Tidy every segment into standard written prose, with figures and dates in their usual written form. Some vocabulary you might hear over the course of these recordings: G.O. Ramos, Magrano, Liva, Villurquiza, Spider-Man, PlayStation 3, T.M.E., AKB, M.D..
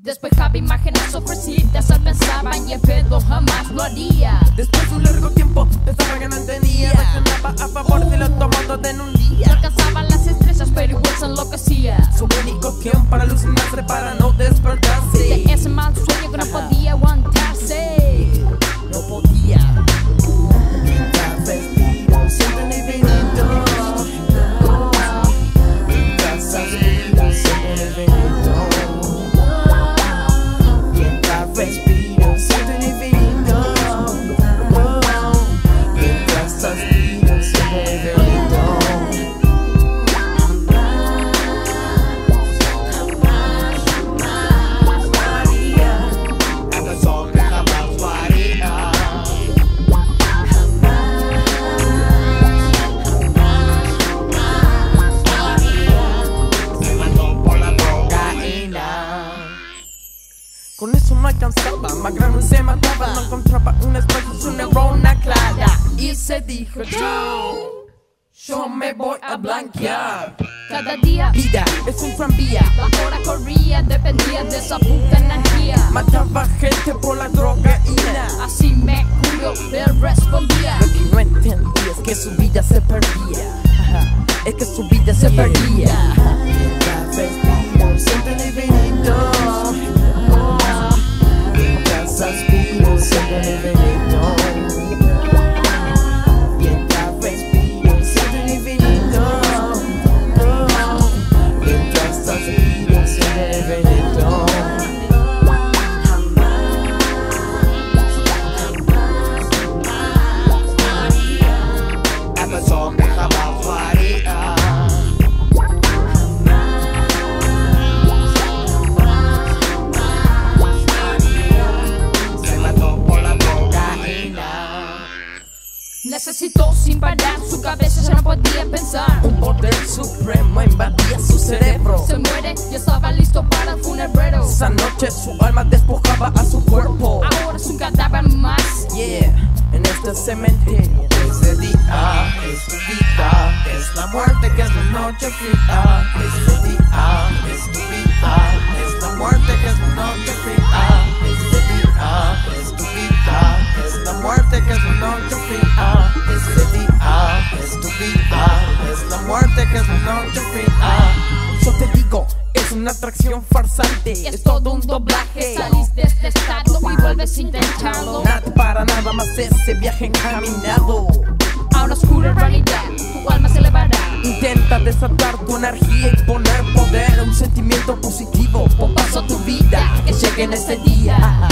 Despejaba imágenes ofrecidas al pensaba y el pedo jamás lo haría. Después de un largo tiempo pensaba que no entendía, reaccionaba a favor de lo tomado en un día. Alcanzaba las estrellas pero igual se enloquecía. Su única opción para alucinarse, para no despertarse de ese mal sueño que no podía aguantarse. No podía. Mientras respiro siempre en el infinito, mientras respiro siempre en el infinito, respiro, siento infinito. Mientras transpiro, siento infinito. Jamás lo haría. Este hombre jamás lo haría. Jamás lo haría. Se mató por la cocaína. Con eso no alcanzaba, Magrano se mataba. No encontraba un espacio, su neurona clara. Y se dijo, yo me voy a blanquear. Cada día, vida es un tranvía. La hora corría, dependía de esa puta energía. Mataba gente por la drogaína. Así me juro, le respondía. Lo que no entendía es que su vida se perdía. Es que su vida se perdía. Mientras respiro, siento el infinito. Aspiro siempre en el infinito. Mientras respiro siempre en el infinito. Mientras aspiro siempre en el infinito. Jamás, jamás, jamás haría. Necesitó sin parar, su cabeza ya no podía pensar. Un poder supremo invadía su cerebro. Se muere y estaba listo para el funebrero. Esa noche su alma despojaba a su cuerpo. Ahora es un cadáver más, yeah, en este cementerio. Ese día es tu vida, es la muerte que es la noche fría. Ese día es tu vida, es la muerte que es la noche fría. Ese día es tu vida, es la muerte que es la noche fría. Ese día es tu vida, es la muerte que es la noche fría. Yo te digo, es una atracción farsante, es todo un doblaje. Salís de este estado y vuelves intentando. Nada para nada más ese viaje encaminado a una oscura realidad, tu alma se elevará. Intenta desatar tu energía y poner poder a un sentimiento positivo. Pon paso a tu vida, que llegue en ese día.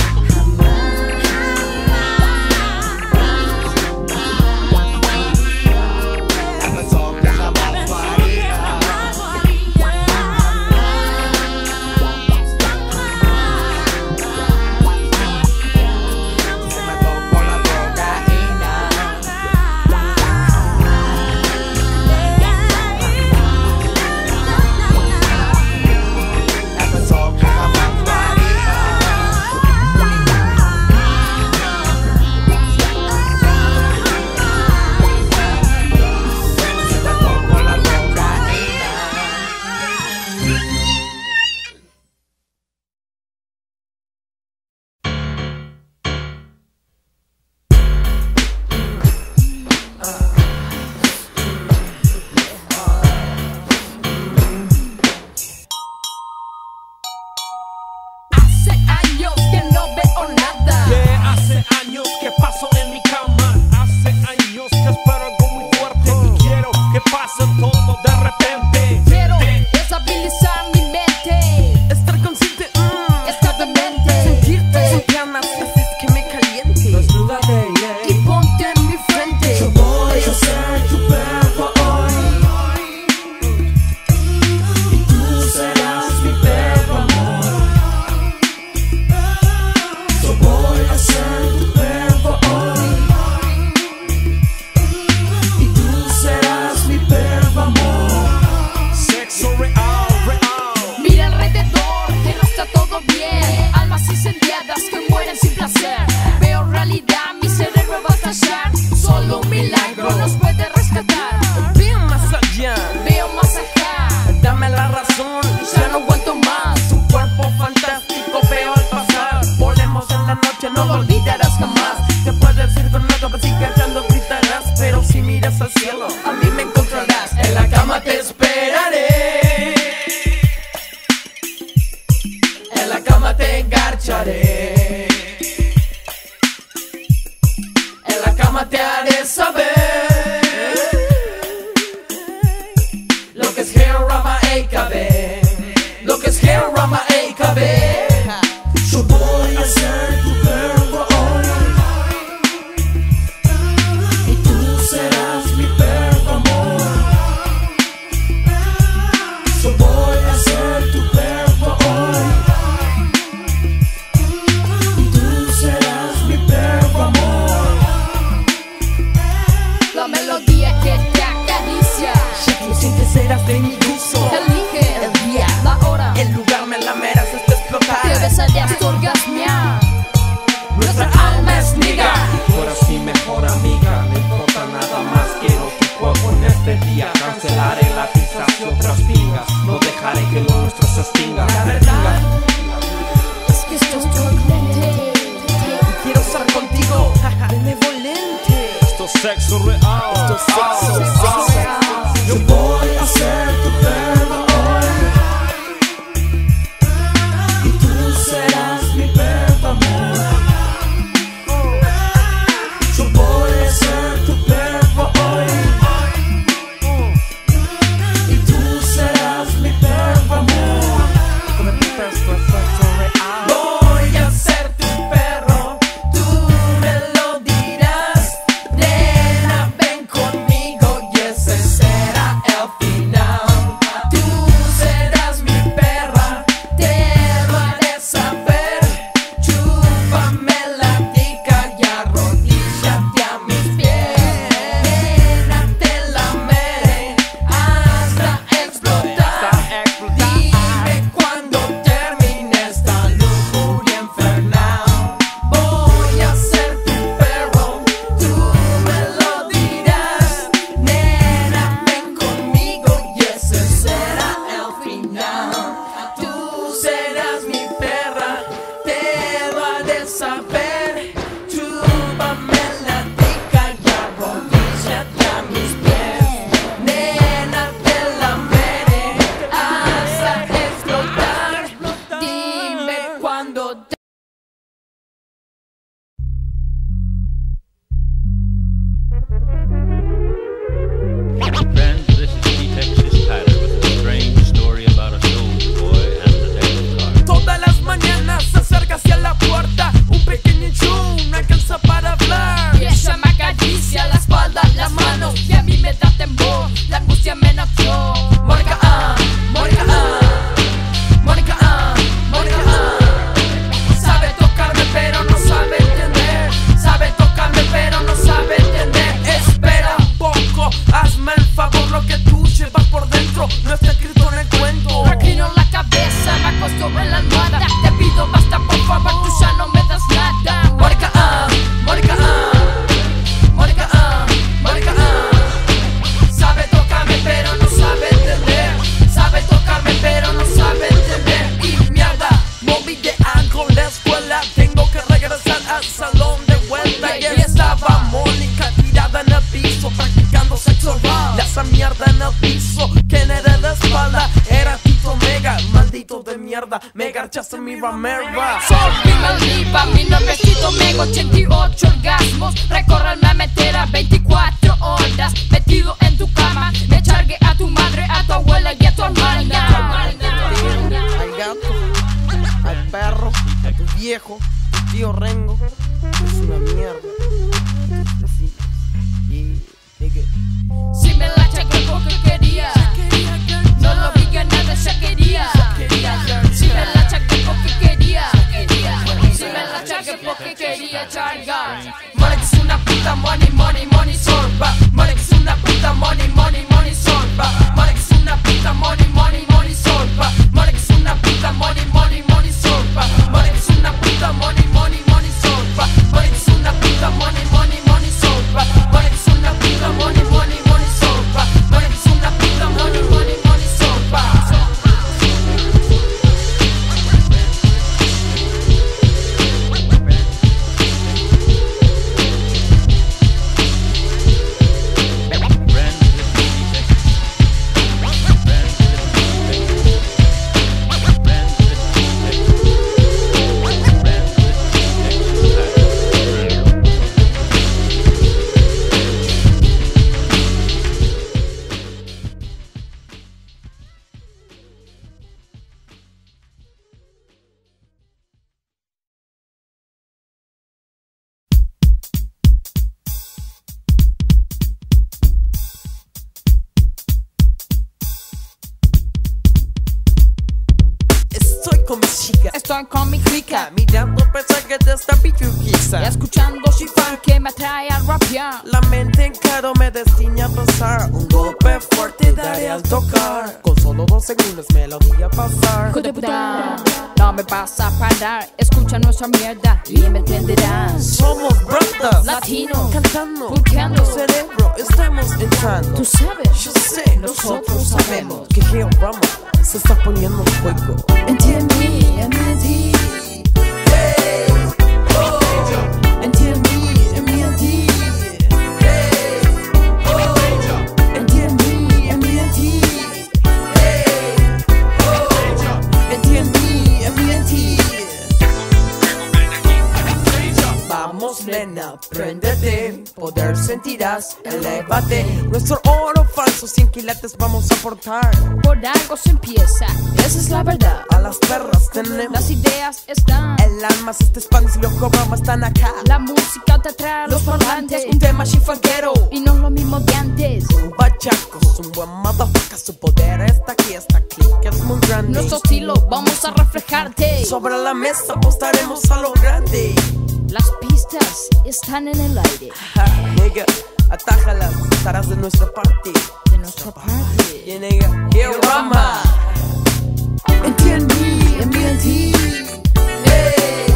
al cielo. A mí me encontrarás, en la cama te esperaré. En la cama te engarcharé. En la cama te haré saber lo que es G.O. Ramos AKB, lo que es G.O. Ramos AKB. De mi gusto, elige el día, la hora, el lugar, me la meras hasta explotar. Te besarías hasta orgasmear. Nuestra alma es niga. Y tú eres mi mejor amiga. No importa nada más, quiero tu cuerpo en este día. Cancelaré la pizza y otras pingas. No dejaré que lo nuestro se extinga. La verdad es que esto es turbulente. Quiero estar contigo, benevolente. Esto es sexo real. Esto es sexo real. Yo voy a ser tu perro hoy, y tú serás mi perro amor. Yo voy a ser tu perro hoy, y tú serás mi perro amor. Voy a ser tu perro, tú me lo dirás. Nena, ven conmigo y ese ser. Me garchaste mi ramerva. Soy mi maldiva, mi nombrecito mega. 88 orgasmos, recorro el mametera 24 horas, metido en tu cama. Me chargué a tu madre, a tu abuela y a tu hermana. Al gato, al perro, a tu viejo, tu tío Rengo. Es una mierda. Así, y nigga. Si me la chaqué porque quería. No lo vi ganar de chaquería. Si me la chaqué porque quería. Si me la chaqué porque quería chargar. Money es una puta, money, money, money sorba. Money es una puta, money, money, money sorba. Money es una puta, money, money, money sorba. Money es una puta, money, money, money sorba. Money es una puta, money, money, money sorba. Money es una puta, money. con mis chicas, estoy con mi clica, mirando mensajes de esta piyuquiza, escuchando shifan que me atrae a rapear. La mente en claro me destina a pasar, un golpe fuerte daré al tocar, con solo 2 segundos melodía pasar. Hijo de puta, no me vas a parar, escucha nuestra mierda y me entenderás. Somos bandas, latinos, cantando, buscando cerebro, estamos entrando. Tú sabes, yo sé, nosotros sabemos que G.O. Ramos se está poniendo en juego. En T.M.E., M.D. Hey, oh. En T.M.E., M.D. Hey, oh. En T.M.E., M.D. Hey, oh. En T.M.E., M.D. Vamos, nena, préndete, poder sentirás, elévate. Nuestro oro falso, 100 quilates vamos a aportar. Por algo se empieza, esa es la verdad. A las perras tenemos, las ideas están, el alma se está expandiendo, los programas están acá. La música te atrae, los parlantes, un tema chifanguero y no lo mismo de antes. Un bachaco, un buen motherfucker, su poder está aquí, que es muy grande. Nuestro estilo vamos a reflejarte, sobre la mesa apostaremos a lo grande. Las pistas están en el aire. Nigga, atájalas, estarás de nuestra parte. De nuestra parte. Yeah, nigga, G.O. Ramos. Entiende, entiende. Hey,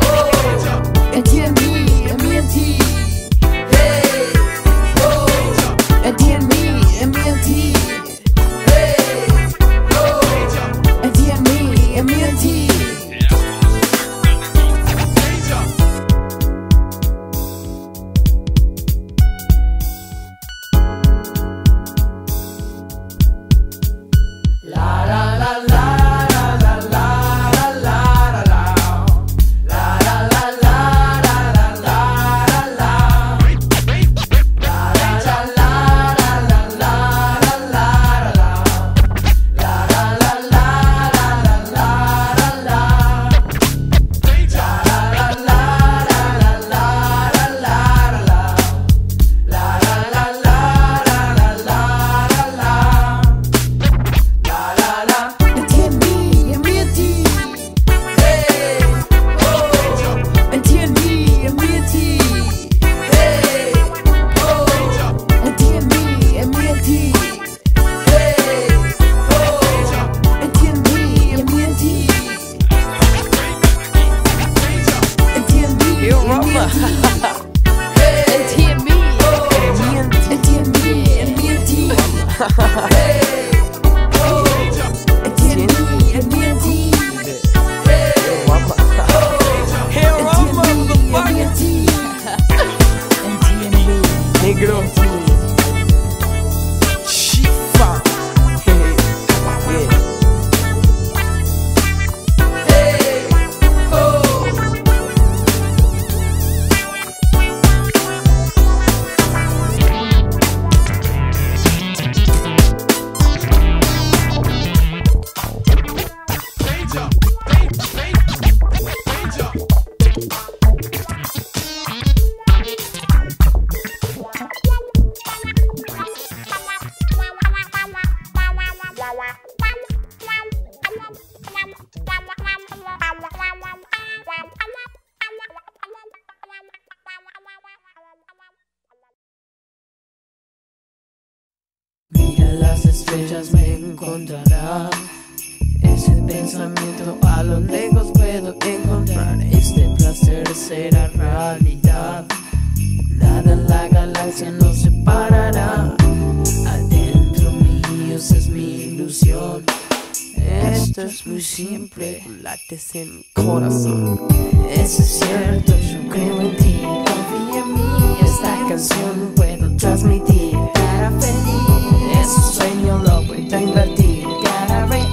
oh. Entiende, entiende. Hey, oh. Entiende, entiende. Hey, oh. Entiende, entiende. Las estrellas me encontrarán, ese pensamiento a lo lejos puedo encontrar. Este placer será realidad, nada en la galaxia nos separará. Adentro mío es mi ilusión, esto es muy simple, lates en mi corazón. Eso es cierto, yo creo en ti, confía en mí, esta canción puedo transmitir. Cara feliz, su sueño lo voy a invertir, cara reír,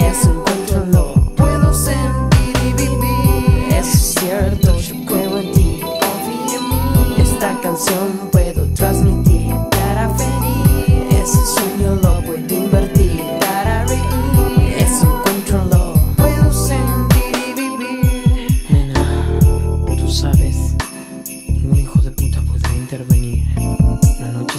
eso encuentro lo puedo sentir y vivir. Eso es cierto, yo creo en ti, confía en mí, esta canción puedo transmitir, cara feliz, ese sueño lo voy a invertir, cara reír, eso encuentro lo puedo sentir y vivir. Nena, tú sabes, ningún hijo de puta podrá intervenir, la noche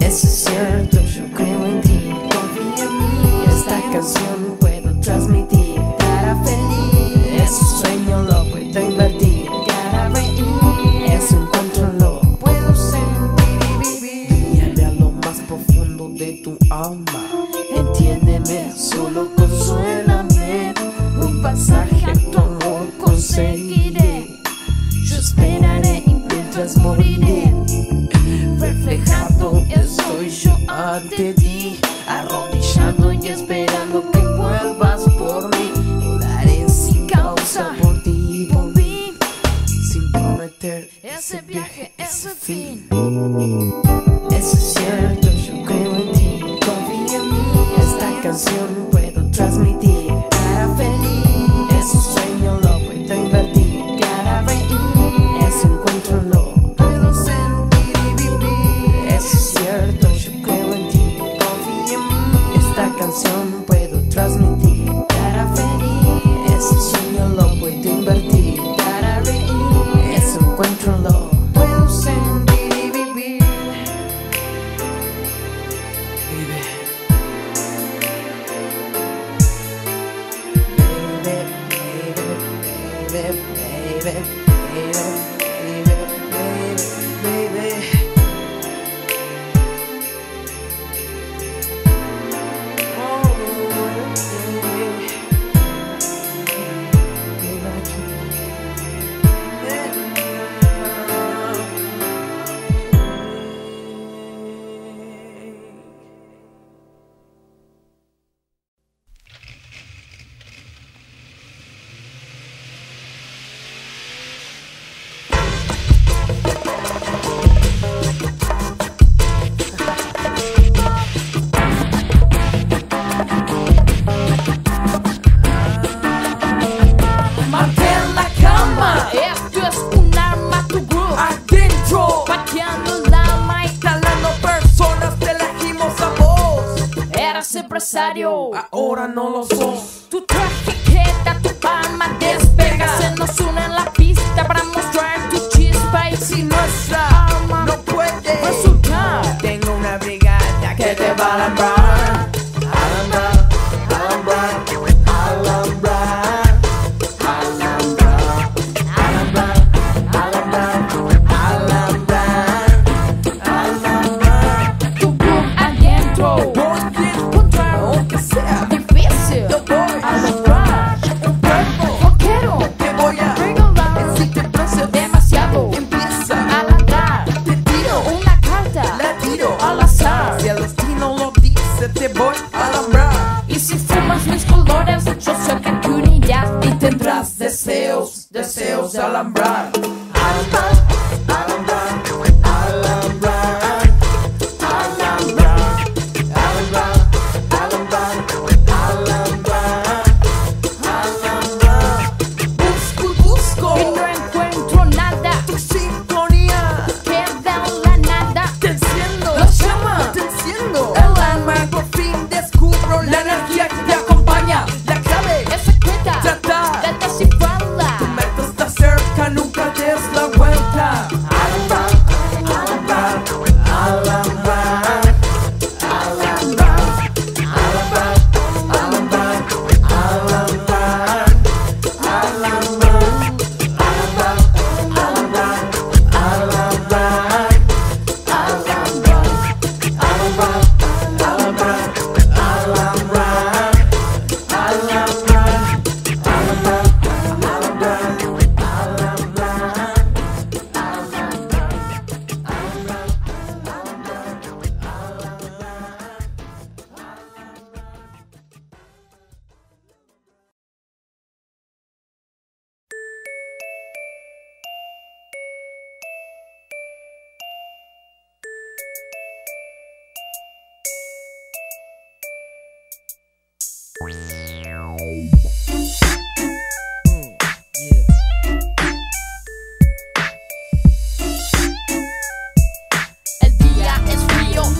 Eso es cierto, yo creo en ti, confía en mí. Esta canción puedo transmitir, cara feliz. Ese sueño lo puedo invertir, cara reír. Ese encuentro lo puedo sentir y vivir. Guíame a lo más profundo de tu alma, entiéndeme, solo consuélame. Un pasaje a tu amor conseguiré. Yo esperaré y mientras moriré, reflejado estoy yo ante ti, arrodillado y esperando que vuelvas por mí. Volaré sin causa por ti y volví, sin prometer ese viaje, ese fin. Eso es cierto, yo creo en ti, confía en mí. Esta canción puedo transmitir, cara feliz. Ese sueño lo puedo invertir, cara reír. Ese encuentro lo puedo sentir y vivir. Eso es cierto, yo creo en ti, confía en mí. Esta canción puedo transmitir, cara feliz. Ese sueño lo puedo invertir, cara reír. Ese encuentro lo puedo sentir y vivir. Vive. Baby, baby, baby, baby, baby. Ahora no lo sos. Tu traje queda, tu palma despega. Se nos une en la pista para mostrar tu chispa. Y si nuestra alma no puede resultar, tengo una brigada que te va a alambrar. Alambrar, alambrar, alambrar, alambrar, alambrar, alambrar, alambrar, alambrar. Tu club adentro. Deseos, deseos de alambrar. Alambrar, alambrar, alambrar, alambrar, alambrar, alambrar, alambrar, alambrar. Busco, busco y no encuentro nada. Tu sinfonía queda en la nada. Te enciendo la llama, te enciendo el alma. Por fin descubro la energía que te acompaña. La clave es secreta, tratar de descifrar. Nunca des la vuelta. Alambrar, alambrar, alambrar, alambrar, alambrar, alambrar, alambrar, alambrar, alambrar, alambrar, alambrar, alambrar, alambrar, alambrar.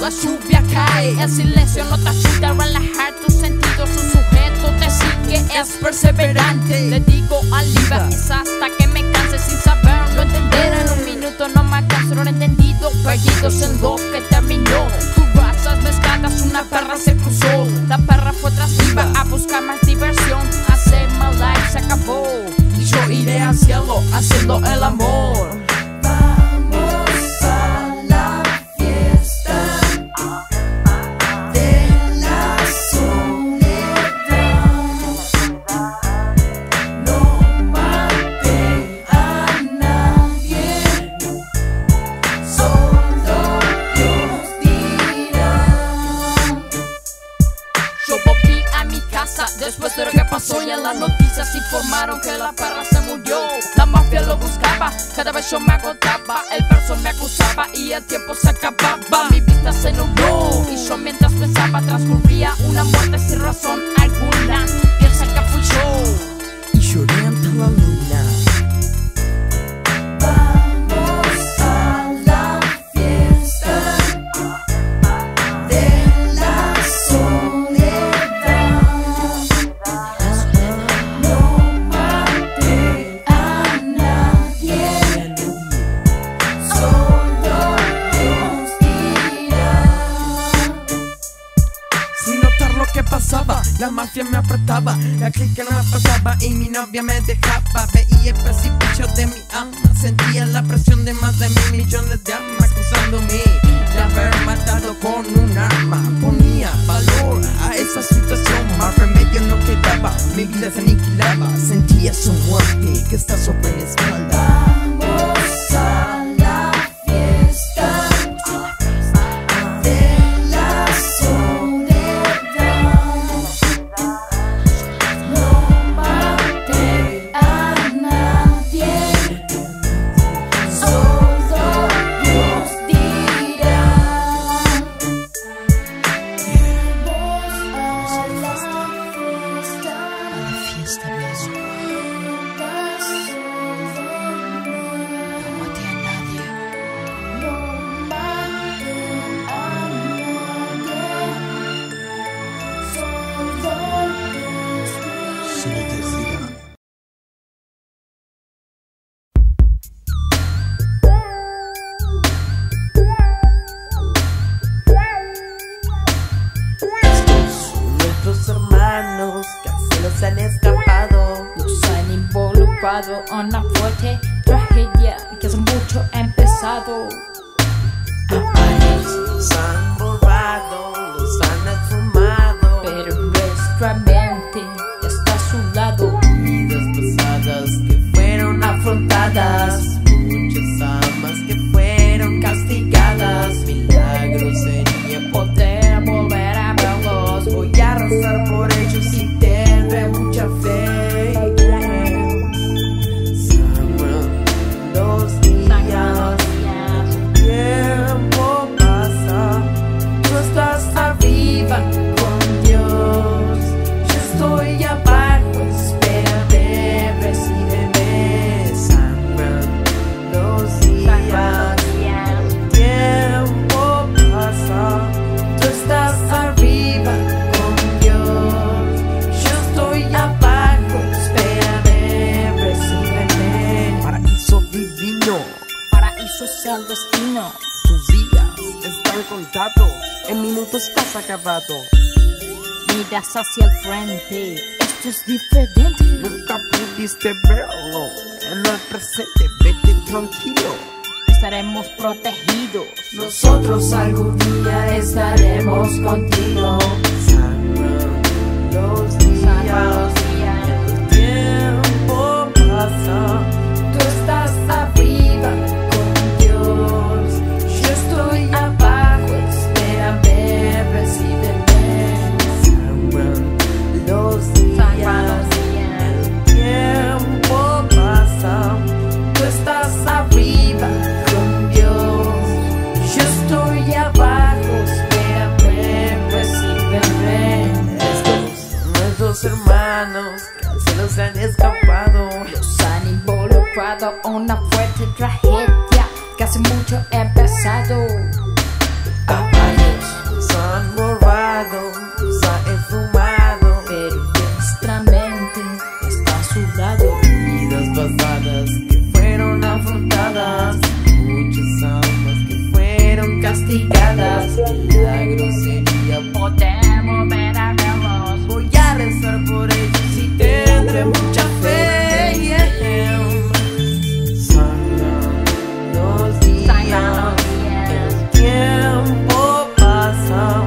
La lluvia cae, el silencio no te ayuda a relajar tus sentidos. Un sujeto te sigue, es perseverante. Le digo a Liva, es hasta que me canse. Sin saberlo entender en un minuto perdido, no me alcanza, no lo he entendido. Perdidos en dos que terminó. Tus razas mezcladas, una perra se cruzó. La perra fue trasiva a buscar más diversión. Hace mal life se acabó y yo iré al cielo haciendo el amor. Después de lo que pasó y en las noticias informaron que la perra se murió. La mafia lo buscaba, cada vez yo me agotaba. El verso me acusaba y el tiempo se acababa. Mi vista se nubló y yo mientras pensaba transcurría una muerte sin razón alguna. Piensa que fui yo y lloré ante la luna. La mafia me apretaba, la clica no me pasaba y mi novia me dejaba. Veía el precipicio de mi alma, sentía la presión de más de 1.000 millones de almas cruzándome. De haber matado con un arma, ponía valor a esa situación. Más remedio no quedaba, mi vida se aniquilaba. Sentía su muerte que está sobre mi espalda. Vamos a una fuerte tragedia que hace mucho ha empezado. A varios los han borrado, los han esfumado, pero nuestra mente está a su lado. Vidas pasadas que fueron afrontadas, muchas almas que fueron castigadas. Milagros sería poder volver a verlos. Voy a rezar por ellos y tendré mucha fe. Al destino, tus días están contados, en minutos estás acabado. Miras hacia el frente, esto es diferente. Nunca pudiste verlo, en el presente, vete tranquilo. Estaremos protegidos, nosotros algún día estaremos contigo. Salvan los días, el tiempo pasa, tú estás arriba. Hermanos que se los han escapado, los han involucrado a una fuerte tragedia que hace mucho ha empezado. A varios los han borrado, los ha esfumado, pero nuestra mente está a su lado. Vidas pasadas que fueron afrontadas. sofisticadas. La grosería podemos ver a verlos. Voy a rezar por ellos y tendré mucha fe. Sanan los días, el tiempo pasa.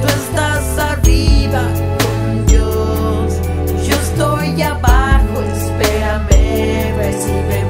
Tú estás arriba con Dios, yo estoy abajo. Espérame, recíbeme.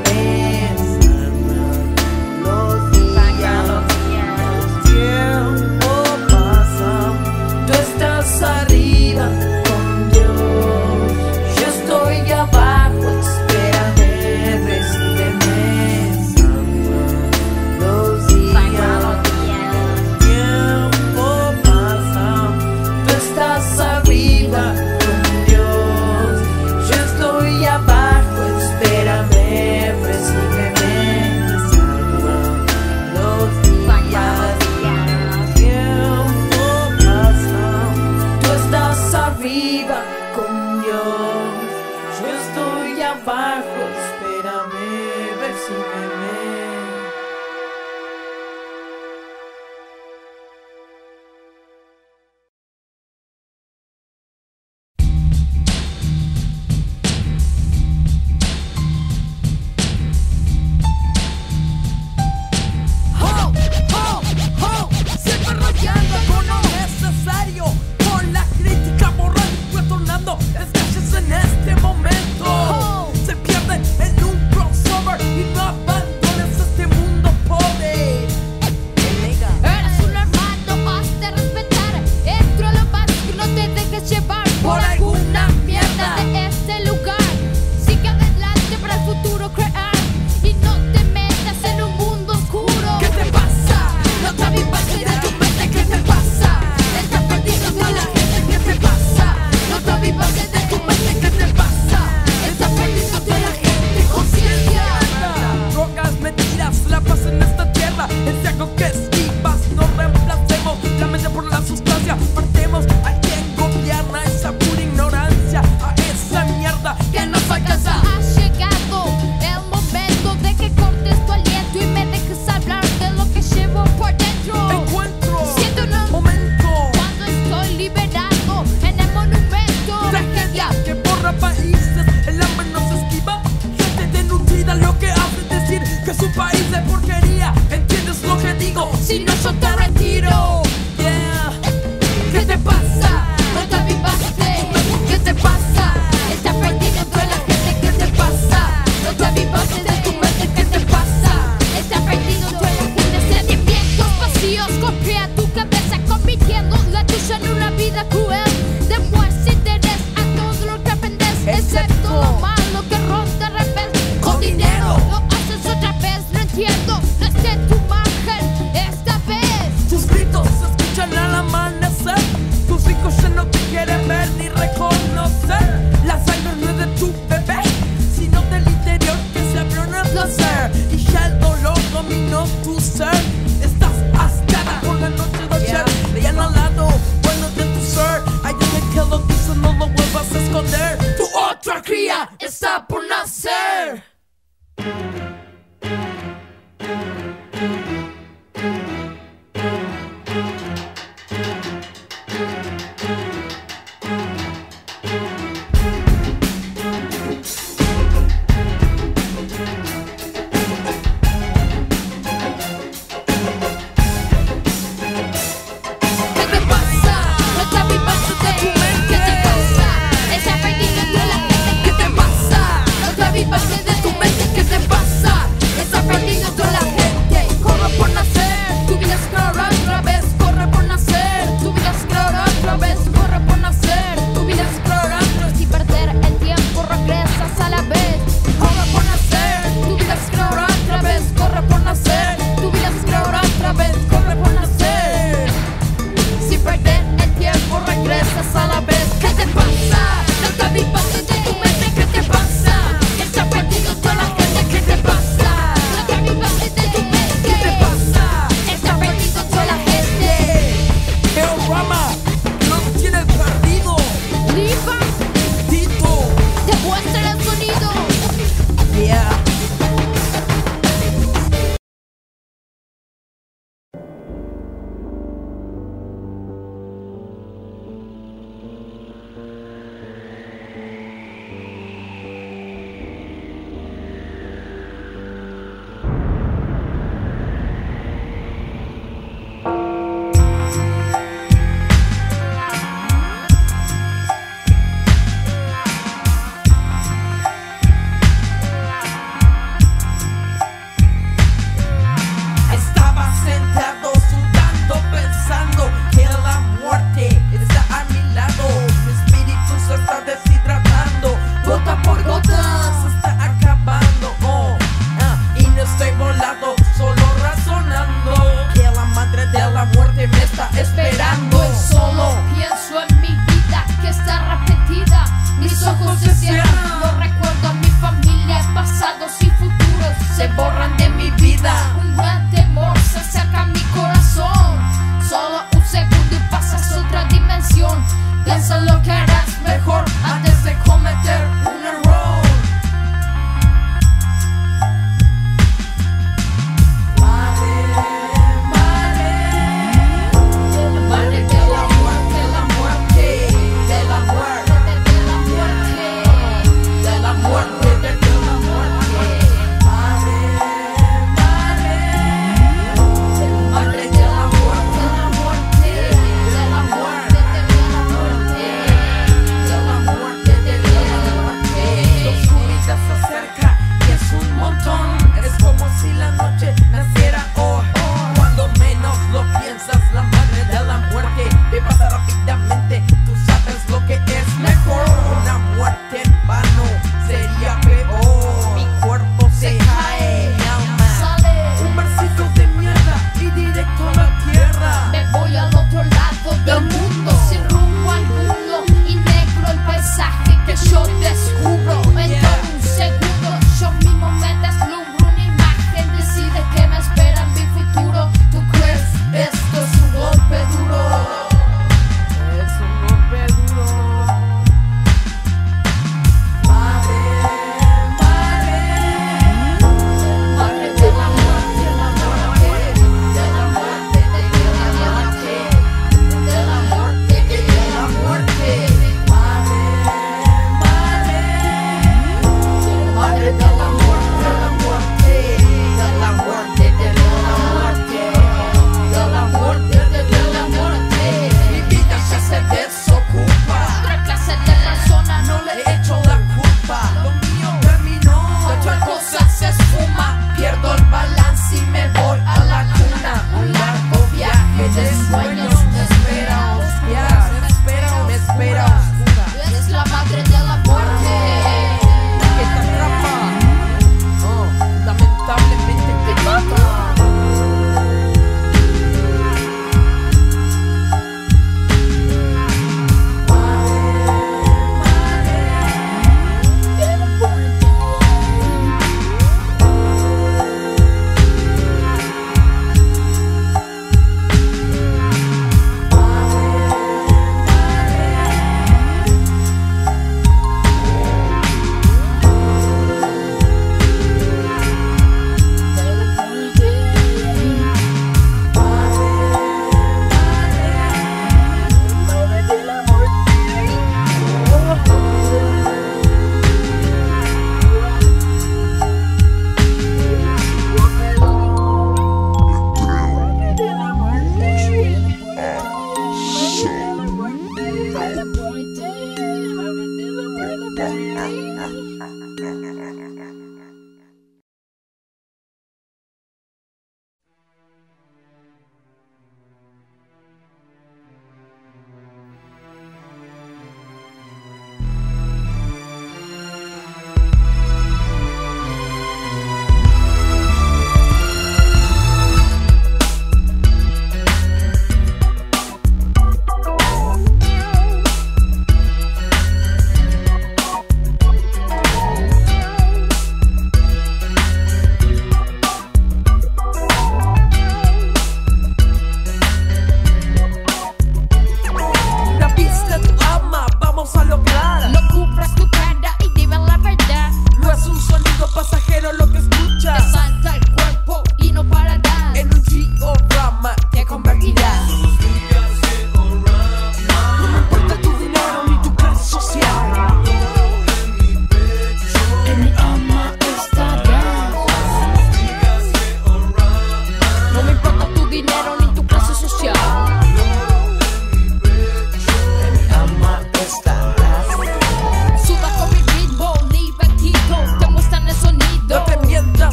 Estás asqueada por la noche de ayer, le han alado bueno de tu ser.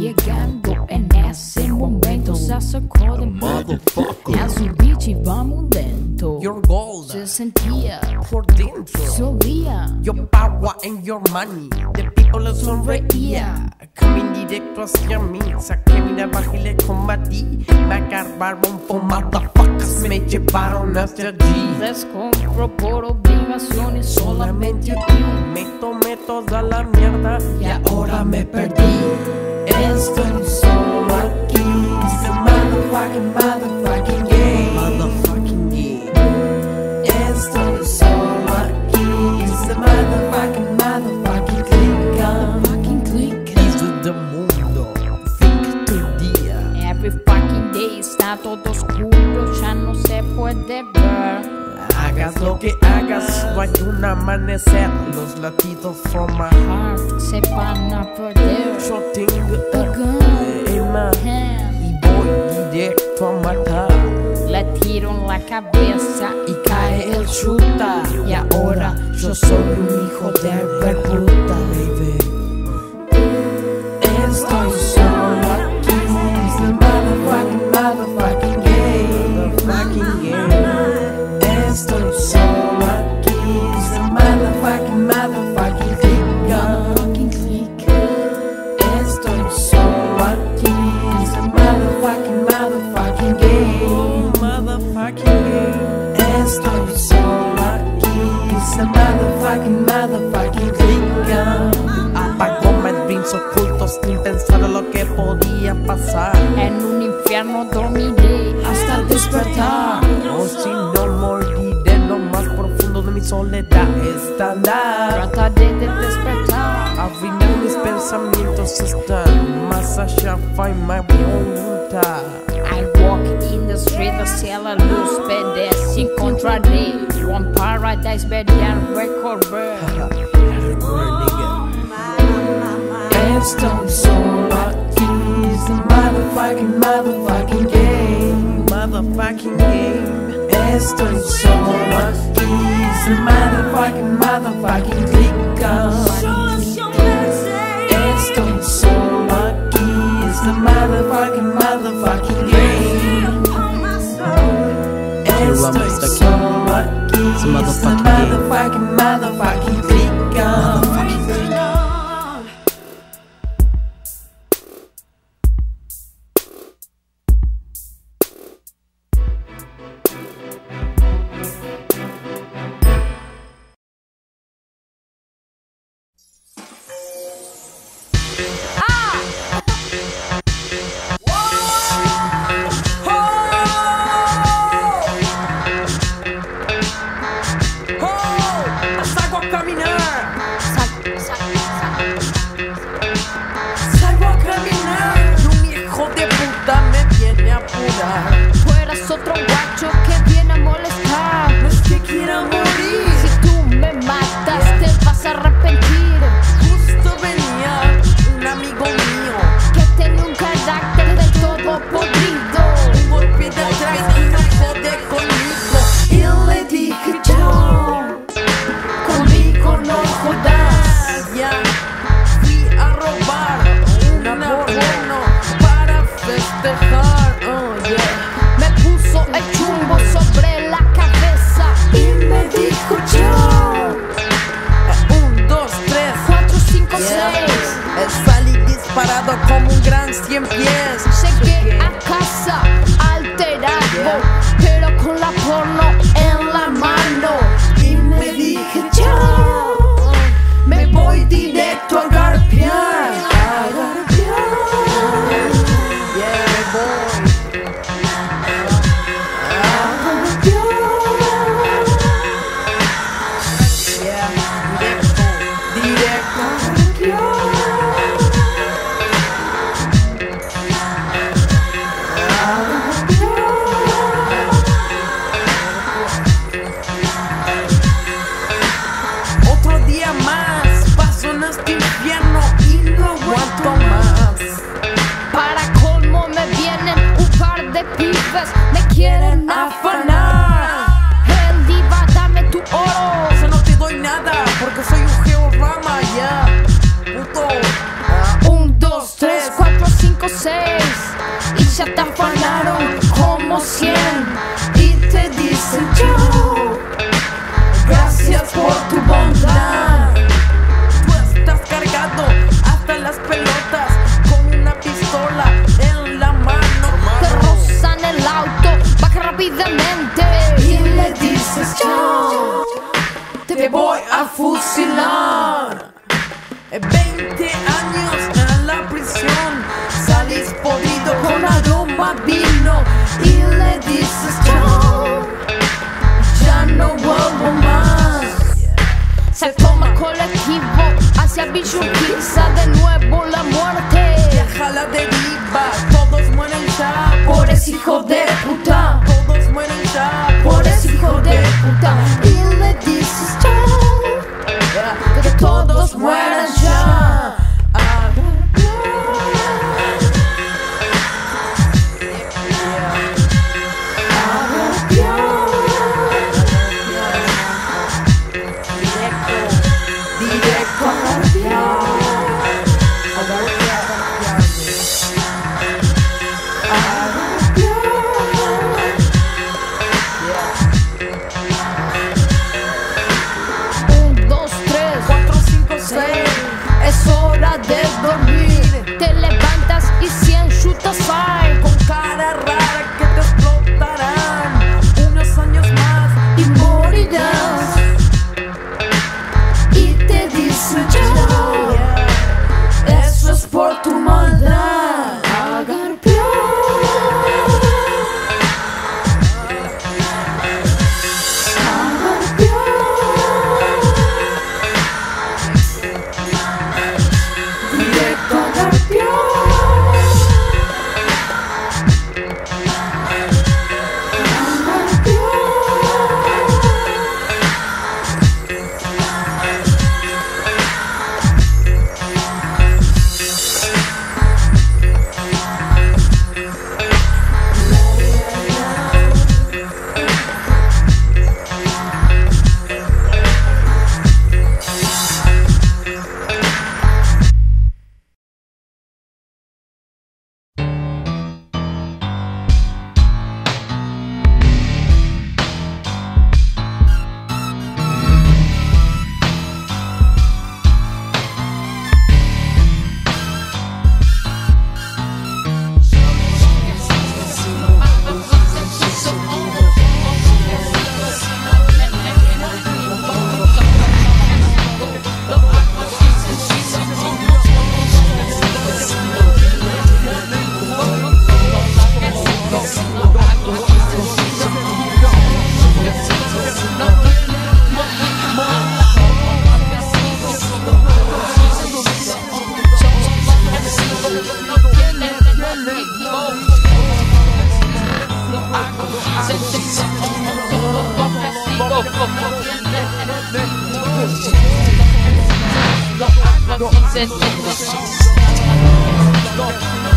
llegando en ese momento. Se sacó de motherfucker a su bitch y va muy lento. Your gold se sentía por dentro, solía your power and your money. The people sonreía, camin directo hacia mí. Saqué mi navaja y le combatí. Me agarraron por motherfuckers, me llevaron hasta allí. Les compro por obligaciones, solamente aquí. Me tomé toda la mierda y ahora me perdí. Estoy solo aquí. It's a motherfucking, motherfucking game. Motherfucking game. Estoy solo aquí. It's a motherfucking, motherfucking click. Motherfucking click. It's the mundo. Think tu día. Every fucking day está todo oscuro, ya no se puede ver. Hagas lo que hagas, no hay un amanecer. Los latidos from my heart se van a perder. Yo tengo el gun en mi hand y voy directo a matar. Le tiro en la cabeza y cae el chuta. Y ahora yo soy un hijo de perputa, baby. Estoy solo aquí. It's the motherfucking, motherfucking game. Motherfucking game. Estoy solo aquí. It's a motherfucking, motherfucking click. Motherfucking click. Estoy solo aquí. It's a motherfucking, motherfucking game. Motherfucking game. Estoy solo aquí. It's a motherfucking, motherfucking click. Apagóme en dreams ocultos sin pensar lo que podía pasar. En un infierno dormiré hasta despertar. Oh, si no moriré. Soledad estándar. Trataré de despertar. Afinar mis pensamientos están más allá. Find my voluntad. I walk in the street hacia la luz. Verás, encontraré un paradise verdial recorrer. Estoy solo aquí. It's a motherfucking, motherfucking game. Motherfucking game. Estoy solo aquí. It's a motherfucking, motherfucking click. Estoy solo aquí. It's a motherfucking, motherfucking game. Estoy solo aquí. It's a motherfucking, motherfucking click. Me puso el chumbo sobre sientes y le dices chao, te voy a fusilar. 20 años en la prisión, salís podrido con aroma vino y le dices chao, ya no vuelvo más. Se toma colectivo hacia Villurquiza, de nuevo la muerte viaja la deriva, todos mueren ya por ese hijo de puta, todos mueren ya por ese hijo de puta. Y le dices chao, que todos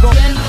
mueren ya.